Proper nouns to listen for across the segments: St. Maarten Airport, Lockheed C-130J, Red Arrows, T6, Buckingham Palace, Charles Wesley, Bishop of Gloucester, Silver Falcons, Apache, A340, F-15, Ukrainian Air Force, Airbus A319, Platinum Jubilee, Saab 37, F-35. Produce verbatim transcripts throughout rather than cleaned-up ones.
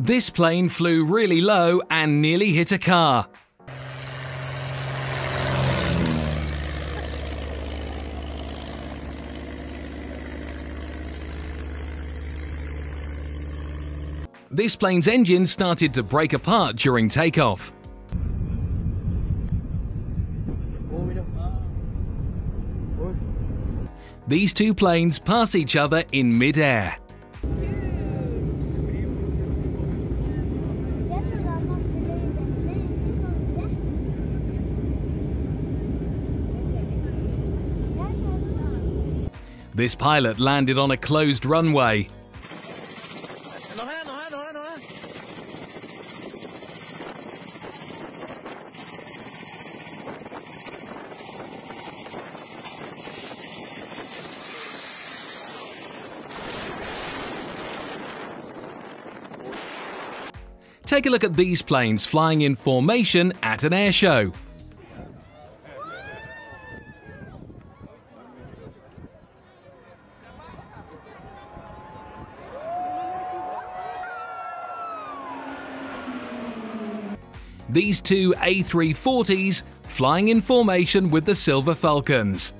This plane flew really low and nearly hit a car. This plane's engine started to break apart during takeoff. These two planes pass each other in mid-air. This pilot landed on a closed runway. Take a look at these planes flying in formation at an air show. These two A three forties flying in formation with the Silver Falcons.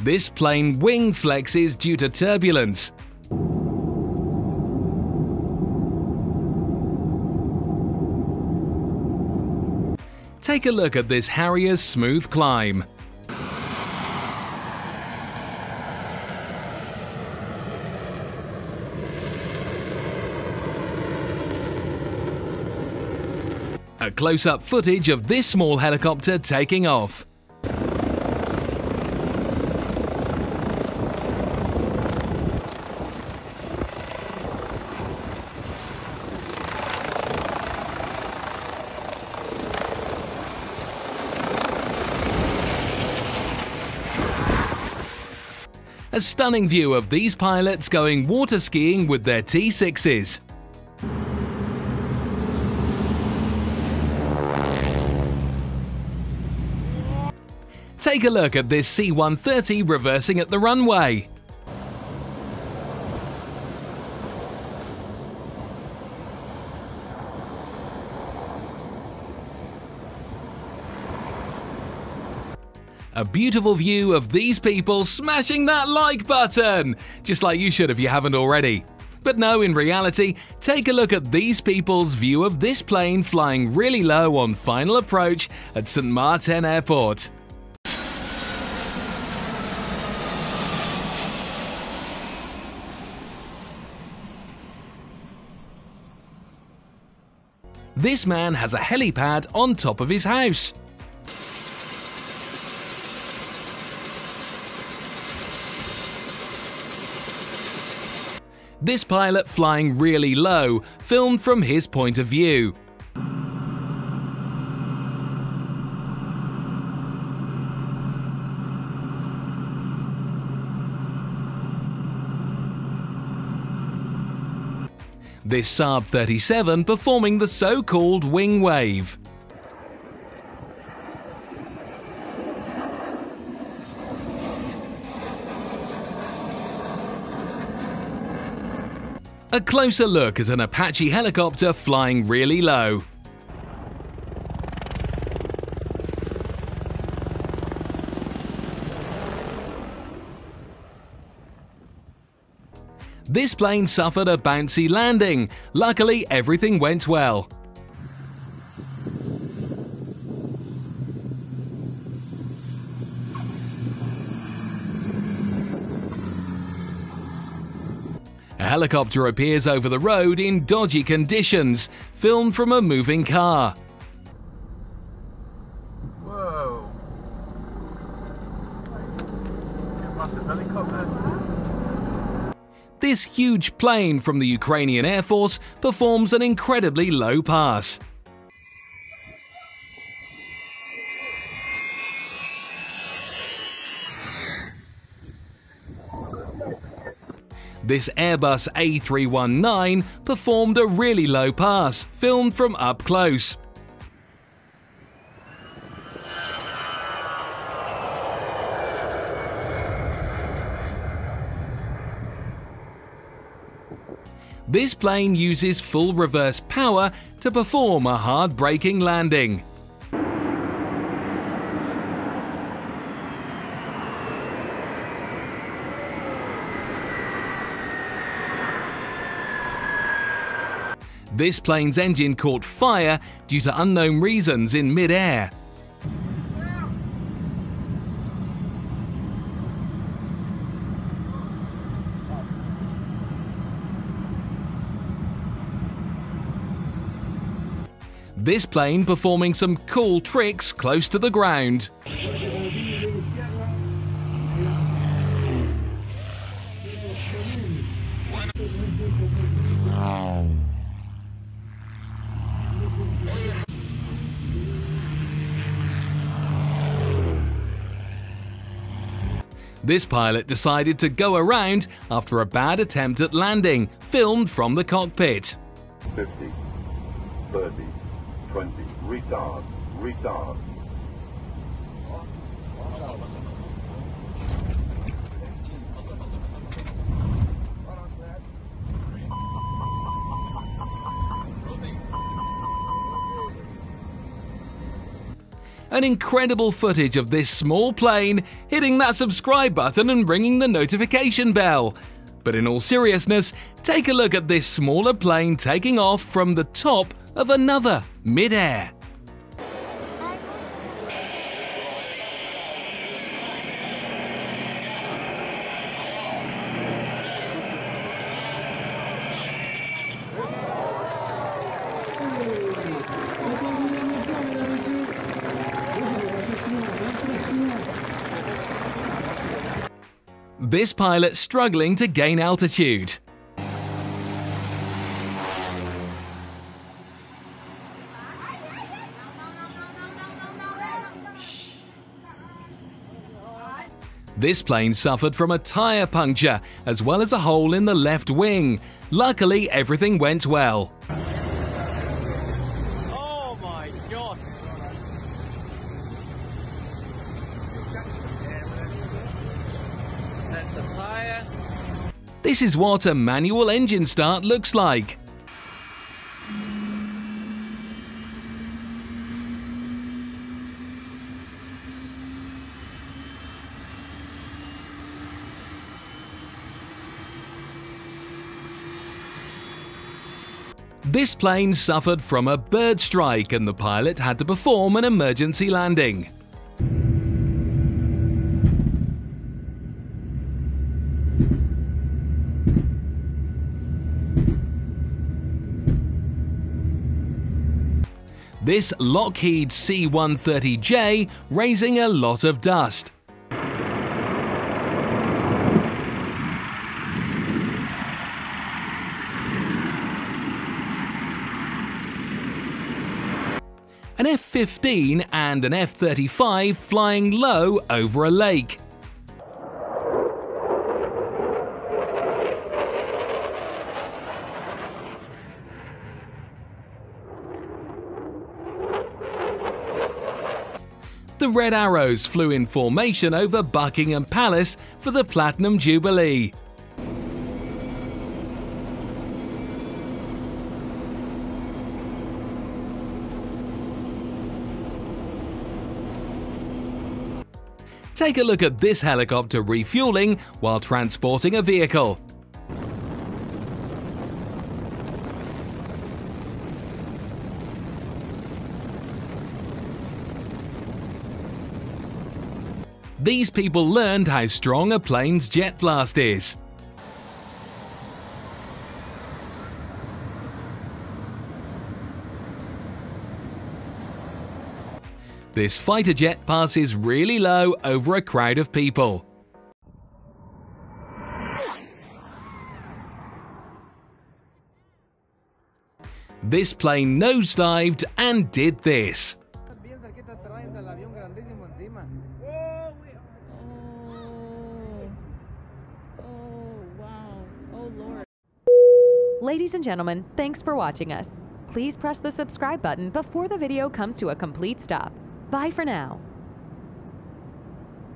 This plane wing flexes due to turbulence. Take a look at this Harrier's smooth climb. A close-up footage of this small helicopter taking off. A stunning view of these pilots going water skiing with their T sixes. Take a look at this C one thirty reversing at the runway. A beautiful view of these people smashing that like button, just like you should if you haven't already. But no, in reality, take a look at these people's view of this plane flying really low on final approach at Saint Maarten Airport. This man has a helipad on top of his house. This pilot flying really low, filmed from his point of view. This Saab thirty-seven performing the so-called wing wave. A closer look at an Apache helicopter flying really low. This plane suffered a bouncy landing. Luckily, everything went well. A helicopter appears over the road in dodgy conditions, filmed from a moving car. Whoa. Massive helicopter. This huge plane from the Ukrainian Air Force performs an incredibly low pass. This Airbus A three nineteen performed a really low pass, filmed from up close. This plane uses full reverse power to perform a hard braking landing. This plane's engine caught fire due to unknown reasons in mid-air. This plane performing some cool tricks close to the ground. This pilot decided to go around after a bad attempt at landing, filmed from the cockpit. fifty, thirty, twenty, retard, retard. An incredible footage of this small plane hitting that subscribe button and ringing the notification bell. But in all seriousness, take a look at this smaller plane taking off from the top of another mid-air. This pilot struggling to gain altitude. This plane suffered from a tire puncture as well as a hole in the left wing. Luckily, everything went well. This is what a manual engine start looks like. This plane suffered from a bird strike and the pilot had to perform an emergency landing. This Lockheed C one thirty J raising a lot of dust. An F fifteen and an F thirty-five flying low over a lake. The Red Arrows flew in formation over Buckingham Palace for the Platinum Jubilee. Take a look at this helicopter refueling while transporting a vehicle. These people learned how strong a plane's jet blast is. This fighter jet passes really low over a crowd of people. This plane nosedived and did this. Ladies and gentlemen, thanks for watching us. Please press the subscribe button before the video comes to a complete stop. Bye for now.